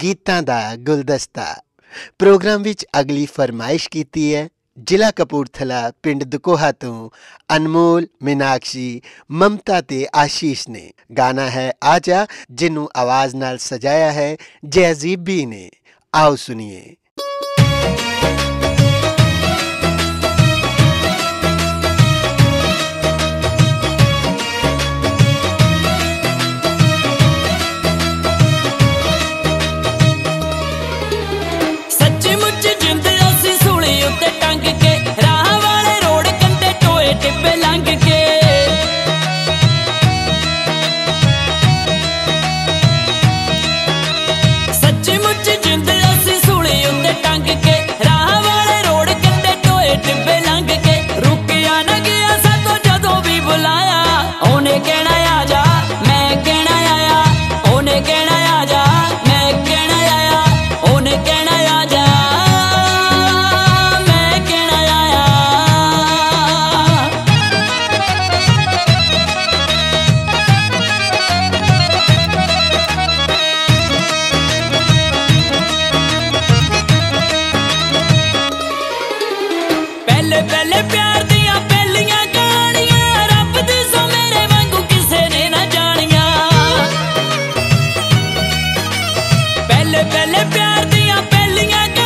गीतां दा गुलदस्ता प्रोग्राम विच अगली फरमाइश कीती है जिला कपूरथला पिंड दकोहा तो अनमोल मीनाक्षी ममता ते आशीष ने। गाना है आजा जिन्नू आवाज नाल सजाया है जैज़ी बी ने। आओ सुनिए। पहले प्यार दिया पहलियां